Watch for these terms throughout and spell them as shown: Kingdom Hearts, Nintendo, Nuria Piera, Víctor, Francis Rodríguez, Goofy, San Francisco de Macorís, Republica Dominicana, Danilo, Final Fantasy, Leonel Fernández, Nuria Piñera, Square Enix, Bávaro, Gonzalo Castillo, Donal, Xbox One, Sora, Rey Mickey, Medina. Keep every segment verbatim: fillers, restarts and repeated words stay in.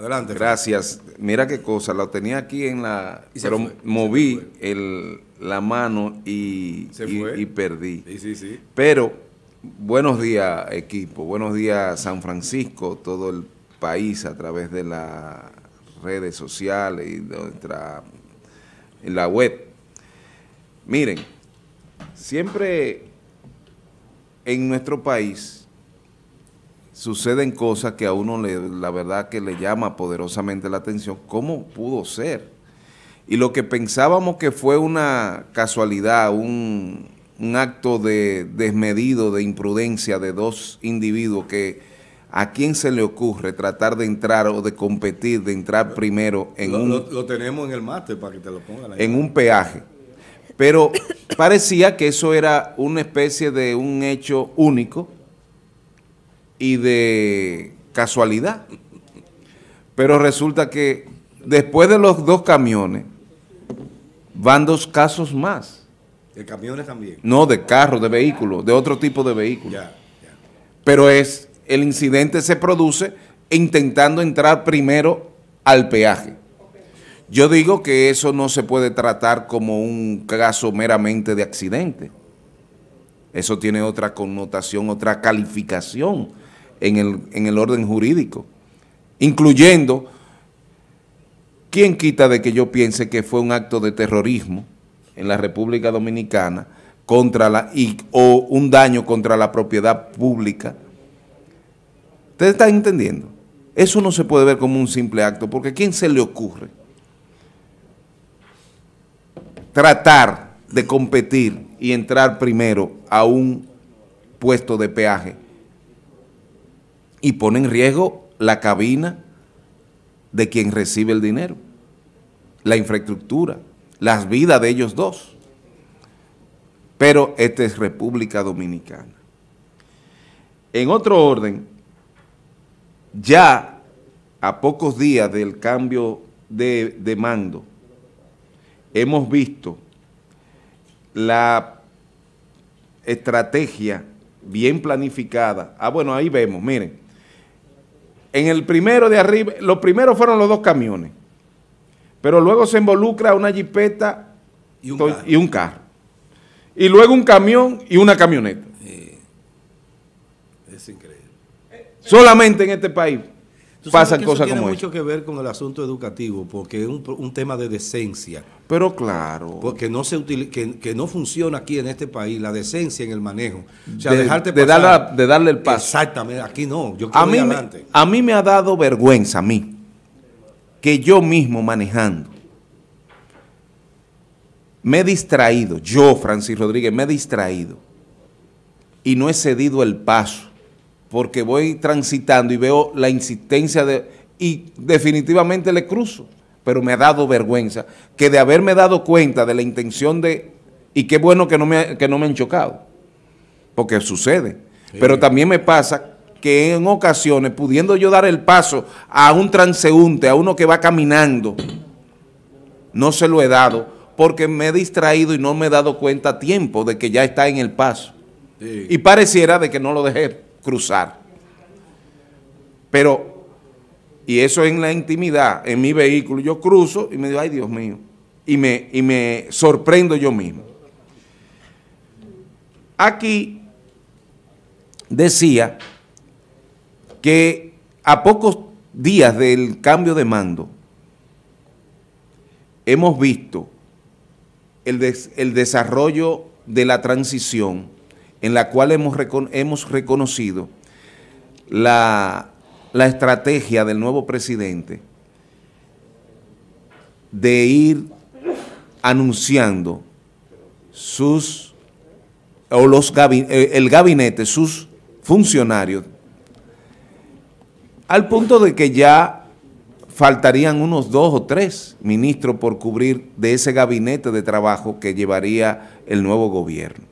Adelante. Gracias. Mira qué cosa, la tenía aquí en la... Pero fue, moví el, la mano y, y, y perdí. Sí, sí, sí. Pero, buenos días equipo, buenos días San Francisco, todo el país a través de las redes sociales y de nuestra, en la web. Miren, siempre en nuestro país suceden cosas que a uno le, la verdad que le llama poderosamente la atención. ¿Cómo pudo ser? Y lo que pensábamos que fue una casualidad, un, un acto de desmedido, de imprudencia de dos individuos que a quién se le ocurre tratar de entrar o de competir, de entrar primero en lo, un... Lo, lo tenemos en el máster para que te lo pongan ahí. En un peaje. Pero parecía que eso era una especie de un hecho único y de casualidad, pero resulta que después de los dos camiones van dos casos más. ¿De camiones también? No, de carros, de vehículos, de otro tipo de vehículos. Ya, ya. Pero es, el incidente se produce intentando entrar primero al peaje. Yo digo que eso no se puede tratar como un caso meramente de accidente. Eso tiene otra connotación, otra calificación en el, en el orden jurídico, incluyendo, ¿quién quita de que yo piense que fue un acto de terrorismo en la República Dominicana contra la y, o un daño contra la propiedad pública? ¿Ustedes están entendiendo? Eso no se puede ver como un simple acto, porque ¿a quién se le ocurre tratar de competir y entrar primero a un puesto de peaje y pone en riesgo la cabina de quien recibe el dinero, la infraestructura, las vidas de ellos dos? Pero esta es República Dominicana. En otro orden, ya a pocos días del cambio de, de mando, hemos visto la estrategia bien planificada. Ah, bueno, ahí vemos, miren. En el primero de arriba, los primeros fueron los dos camiones, pero luego se involucra una jipeta y un, to, carro. Y un carro. Y luego un camión y una camioneta. Sí. Es increíble. Solamente en este país pasan cosas como eso. Tiene mucho que ver con el asunto educativo, porque es un, un tema de decencia. Pero claro. Porque no se utiliza, que, que no funciona aquí en este país la decencia en el manejo. O sea, de, dejarte pasar, de, darla, de darle el paso. Exactamente, aquí no. Yo quiero ir adelante. A mí me ha dado vergüenza, a mí, que yo mismo manejando, me he distraído, yo, Francis Rodríguez, me he distraído y no he cedido el paso, porque voy transitando y veo la insistencia de, y definitivamente le cruzo, pero me ha dado vergüenza, que de haberme dado cuenta de la intención de, y qué bueno que no me, que no me han chocado, porque sucede, sí. Pero también me pasa que en ocasiones, pudiendo yo dar el paso a un transeúnte, a uno que va caminando, no se lo he dado, porque me he distraído y no me he dado cuenta a tiempo de que ya está en el paso, sí. Y pareciera de que no lo dejé cruzar, pero, y eso en la intimidad, en mi vehículo, yo cruzo y me digo, ay Dios mío, y me, y me sorprendo yo mismo. Aquí decía que a pocos días del cambio de mando hemos visto el, des, el desarrollo de la transición, en la cual hemos, recon, hemos reconocido la, la estrategia del nuevo presidente de ir anunciando sus, o los gabinete, el gabinete, sus funcionarios, al punto de que ya faltarían unos dos o tres ministros por cubrir de ese gabinete de trabajo que llevaría el nuevo gobierno.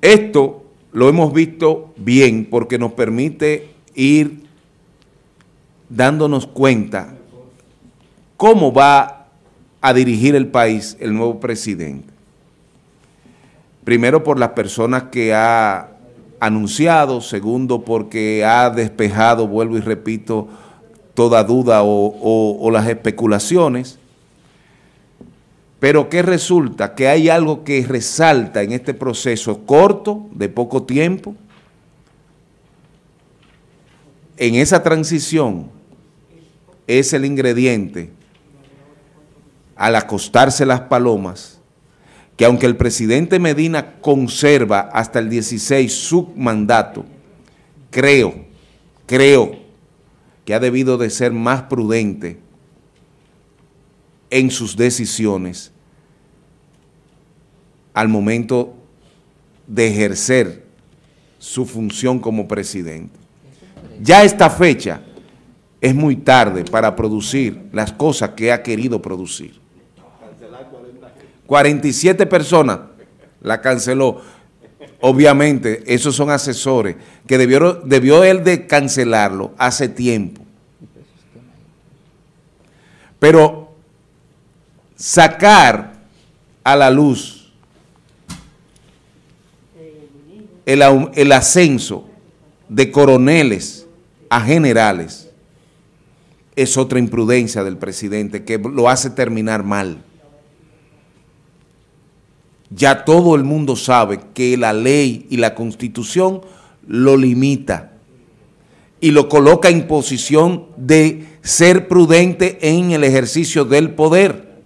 Esto lo hemos visto bien porque nos permite ir dándonos cuenta cómo va a dirigir el país el nuevo presidente. Primero por las personas que ha anunciado, segundo porque ha despejado, vuelvo y repito, toda duda o, o, o las especulaciones, pero que resulta que hay algo que resalta en este proceso corto, de poco tiempo, en esa transición, es el ingrediente al acostarse las palomas, que aunque el presidente Medina conserva hasta el dieciséis su mandato, creo, creo que ha debido de ser más prudente en sus decisiones al momento de ejercer su función como presidente. Ya esta fecha es muy tarde para producir las cosas que ha querido producir. cuarenta y siete personas la canceló. Obviamente, esos son asesores que debió, debió él de cancelarlo hace tiempo. Pero sacar a la luz el, el ascenso de coroneles a generales es otra imprudencia del presidente que lo hace terminar mal. Ya todo el mundo sabe que la ley y la Constitución lo limita y lo coloca en posición de ser prudente en el ejercicio del poder,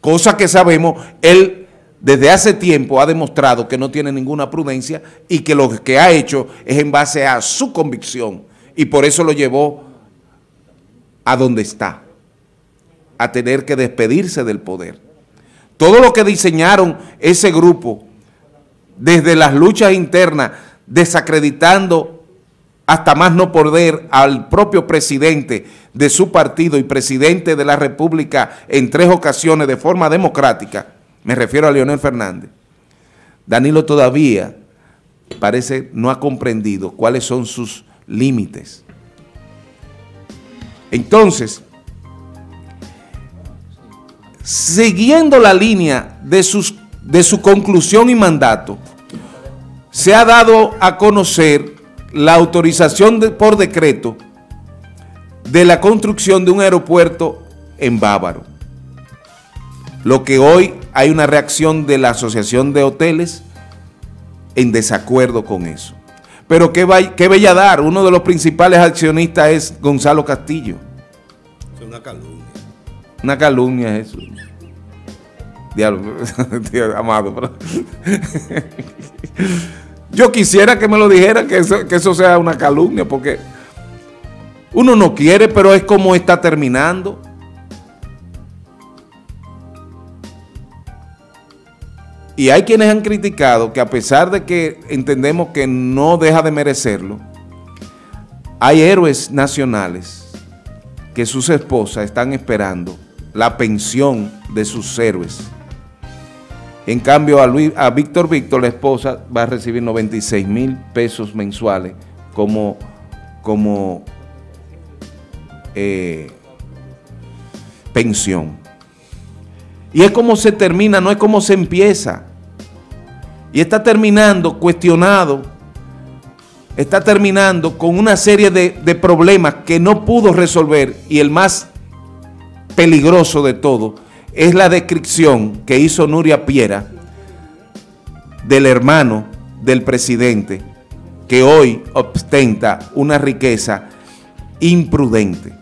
cosa que sabemos, él desde hace tiempo ha demostrado que no tiene ninguna prudencia y que lo que ha hecho es en base a su convicción, y por eso lo llevó a donde está, a tener que despedirse del poder. Todo lo que diseñaron ese grupo, desde las luchas internas, desacreditando hasta más no poder al propio presidente de su partido y presidente de la República en tres ocasiones de forma democrática, me refiero a Leonel Fernández. Danilo todavía parece no ha comprendido cuáles son sus límites. Entonces, siguiendo la línea de, sus, de su conclusión y mandato, se ha dado a conocer la autorización de, por decreto de la construcción de un aeropuerto en Bávaro. Lo que hoy hay una reacción de la Asociación de Hoteles en desacuerdo con eso. Pero qué, qué belladar, uno de los principales accionistas es Gonzalo Castillo. Es una calumnia. Una calumnia es eso. Diablo, Dios, amado. Pero yo quisiera que me lo dijeran, que eso, que eso sea una calumnia, porque uno no quiere, pero es como está terminando. Y hay quienes han criticado que, a pesar de que entendemos que no deja de merecerlo, hay héroes nacionales que sus esposas están esperando la pensión de sus héroes. En cambio, a, Luis, a Víctor Víctor, la esposa, va a recibir noventa y seis mil pesos mensuales como, como eh, pensión. Y es como se termina, no es como se empieza. Y está terminando cuestionado, está terminando con una serie de, de problemas que no pudo resolver, y el más peligroso de todo es la descripción que hizo Nuria Piera del hermano del presidente, que hoy ostenta una riqueza imprudente.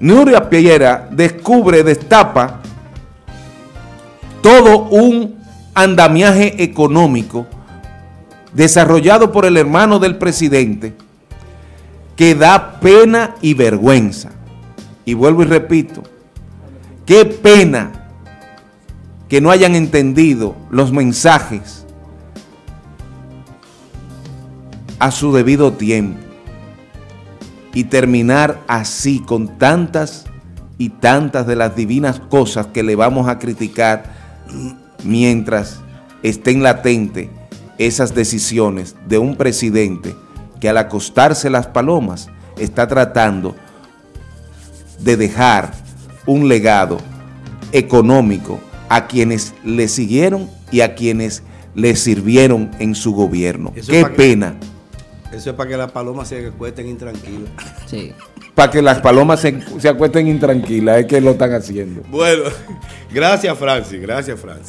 Nuria Piñera descubre, destapa todo un andamiaje económico desarrollado por el hermano del presidente que da pena y vergüenza. Y vuelvo y repito, qué pena que no hayan entendido los mensajes a su debido tiempo y terminar así con tantas y tantas de las divinas cosas que le vamos a criticar mientras estén latentes esas decisiones de un presidente que, al acostarse las palomas, está tratando de dejar un legado económico a quienes le siguieron y a quienes le sirvieron en su gobierno. Eso Qué pena. Que, eso es para que las palomas se acuesten intranquilas. Sí. Para que las palomas se, se acuesten intranquilas, es que lo están haciendo. Bueno, gracias Francis, gracias Francis.